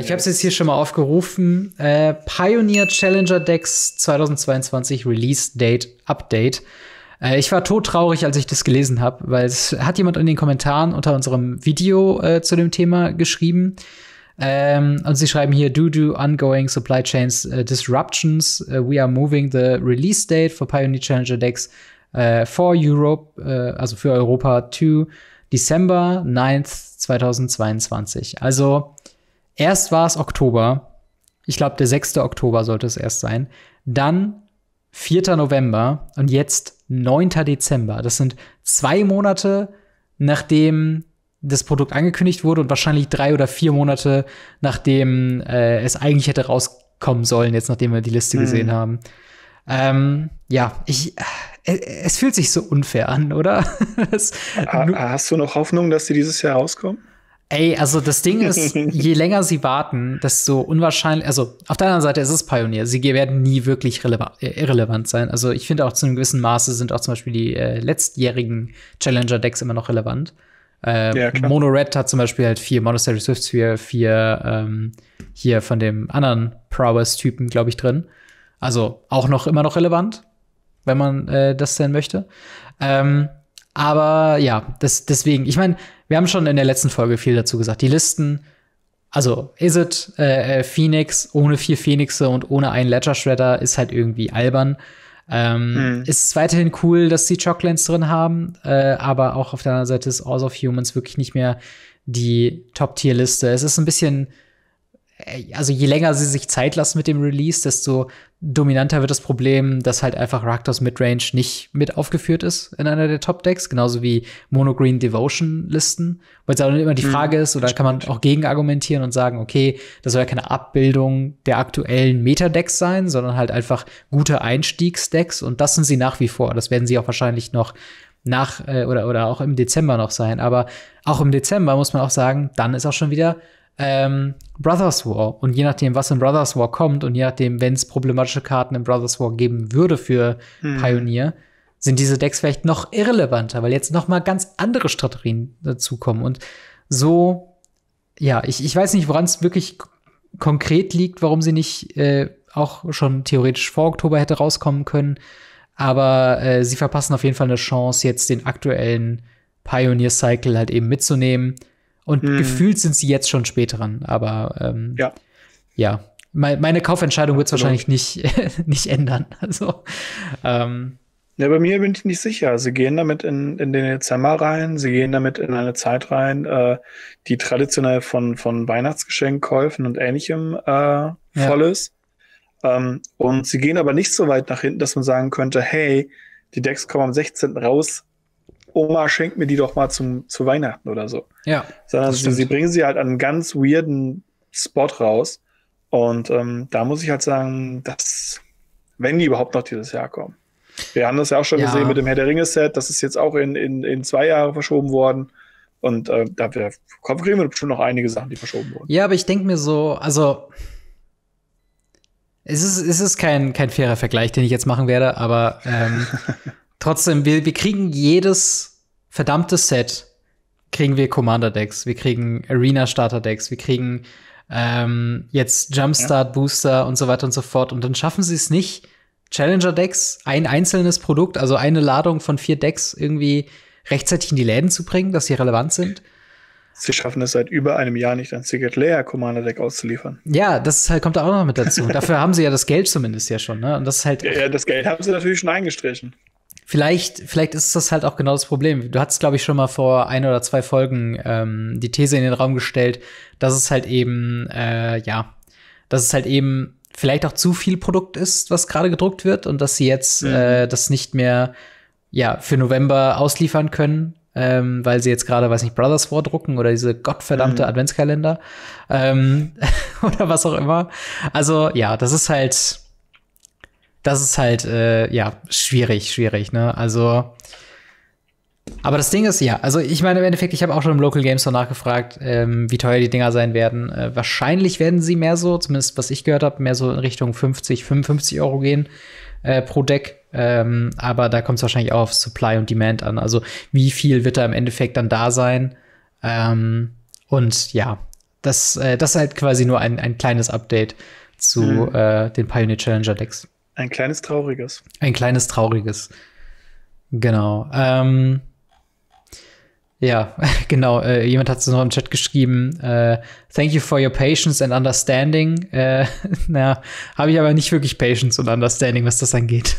Ich habe es jetzt hier schon mal aufgerufen. Pioneer Challenger Decks 2022 Release Date Update. Ich war todtraurig, als ich das gelesen habe, weil es hat jemand in den Kommentaren unter unserem Video zu dem Thema geschrieben. Und sie schreiben hier, due to ongoing supply chains disruptions, we are moving the release date for Pioneer Challenger Decks for Europe, also für Europa, to December 9th, 2022. Also erst war es Oktober, ich glaube der 6. Oktober sollte es erst sein, dann 4. November und jetzt 9. Dezember. Das sind 2 Monate, nachdem das Produkt angekündigt wurde und wahrscheinlich 3 oder 4 Monate, nachdem es eigentlich hätte rauskommen sollen, jetzt nachdem wir die Liste gesehen haben. Ja, es fühlt sich so unfair an, oder? Hast du noch Hoffnung, dass sie dieses Jahr rauskommen? Ey, also das Ding ist, je länger sie warten, desto unwahrscheinlich, also auf der anderen Seite ist es Pioneer, sie werden nie wirklich irrelevant sein. Also ich finde auch zu einem gewissen Maße sind auch zum Beispiel die letztjährigen Challenger-Decks immer noch relevant. Ja, Mono-Red hat zum Beispiel halt 4 Monastery Swift-Sphere, 4 hier von dem anderen Prowess-Typen, glaube ich, drin. Also auch noch immer noch relevant, wenn man das denn möchte. Aber ja, deswegen, ich meine, wir haben schon in der letzten Folge viel dazu gesagt. Die Listen, also Izzet, Phoenix, ohne 4 Phoenixe und ohne einen Ledger-Shredder ist halt irgendwie albern. Es ist weiterhin cool, dass die Shocklands drin haben, aber auch auf der anderen Seite ist All of Humans wirklich nicht mehr die Top-Tier-Liste. Es ist ein bisschen, also je länger sie sich Zeit lassen mit dem Release, desto dominanter wird das Problem, dass halt einfach Rakdos Midrange nicht mit aufgeführt ist in einer der Top-Decks, genauso wie Monogreen-Devotion-Listen, weil es dann immer die Frage ist, oder kann man auch gegen argumentieren und sagen, okay, das soll ja keine Abbildung der aktuellen Meta-Decks sein, sondern halt einfach gute Einstiegs-Decks, und das sind sie nach wie vor. Das werden sie auch wahrscheinlich noch nach oder auch im Dezember noch sein, aber auch im Dezember muss man auch sagen, dann ist auch schon wieder Brothers War. Und je nachdem, was in Brothers War kommt und je nachdem, wenn es problematische Karten in Brothers War geben würde für Pioneer, sind diese Decks vielleicht noch irrelevanter, weil jetzt noch mal ganz andere Strategien dazukommen. Und so, ja, ich weiß nicht, woran es wirklich konkret liegt, warum sie nicht auch schon theoretisch vor Oktober hätte rauskommen können. Aber sie verpassen auf jeden Fall eine Chance, jetzt den aktuellen Pioneer-Cycle halt eben mitzunehmen. Und gefühlt sind sie jetzt schon spät dran. Aber ja. Meine Kaufentscheidung wird es wahrscheinlich nicht ändern. Also, ja, bei mir bin ich nicht sicher. Sie gehen damit in den Dezember rein. Sie gehen damit in eine Zeit rein, die traditionell von Weihnachtsgeschenkkäufen und Ähnlichem voll ist. Und sie gehen aber nicht so weit nach hinten, dass man sagen könnte, hey, die Decks kommen am 16. raus. Oma schenkt mir die doch mal zu Weihnachten oder so. Ja. Sondern sie bringen sie halt an einen ganz weirden Spot raus. Und da muss ich halt sagen, dass, wenn die überhaupt noch dieses Jahr kommen. Wir haben das ja auch schon gesehen mit dem Herr der Ringe-Set. Das ist jetzt auch in 2 Jahre verschoben worden. Und da kriegen wir bestimmt noch einige Sachen, die verschoben wurden. Ja, aber ich denke mir so, also es ist kein fairer Vergleich, den ich jetzt machen werde, aber trotzdem, wir kriegen jedes verdammte Set, kriegen wir Commander-Decks, wir kriegen Arena-Starter-Decks, wir kriegen jetzt Jumpstart-Booster und so weiter und so fort. Und dann schaffen sie es nicht, Challenger-Decks, ein einzelnes Produkt, also eine Ladung von 4 Decks irgendwie rechtzeitig in die Läden zu bringen, dass sie relevant sind. Sie schaffen es seit über einem Jahr nicht, ein Secret-Layer-Commander-Deck auszuliefern. Ja, das halt kommt auch noch mit dazu. Dafür haben sie ja das Geld zumindest ja schon. Ne? Und das ist halt ja, das Geld haben sie natürlich schon eingestrichen. Vielleicht ist das halt auch genau das Problem. Du hattest, glaube ich, schon mal vor 1 oder 2 Folgen die These in den Raum gestellt, dass es halt eben, dass es halt eben vielleicht auch zu viel Produkt ist, was gerade gedruckt wird, und dass sie jetzt das nicht mehr, für November ausliefern können, weil sie jetzt gerade, weiß nicht, Brothers War drucken oder diese gottverdammte Adventskalender oder was auch immer. Also, ja, das ist halt, schwierig, ne? Also, aber das Ding ist, also ich meine im Endeffekt, ich habe auch schon im Local Game Store nachgefragt, wie teuer die Dinger sein werden. Wahrscheinlich werden sie mehr so, zumindest was ich gehört habe, mehr so in Richtung 50, 55 Euro gehen pro Deck. Aber da kommt es wahrscheinlich auch auf Supply und Demand an. Also, wie viel wird da im Endeffekt dann da sein? Und ja, Das ist halt quasi nur ein kleines Update zu den Pioneer Challenger Decks. Ein kleines trauriges. Ein kleines trauriges. Genau. Ja, genau. Jemand hat es noch im Chat geschrieben. Thank you for your patience and understanding. Naja, habe ich aber nicht wirklich Patience und Understanding, was das angeht.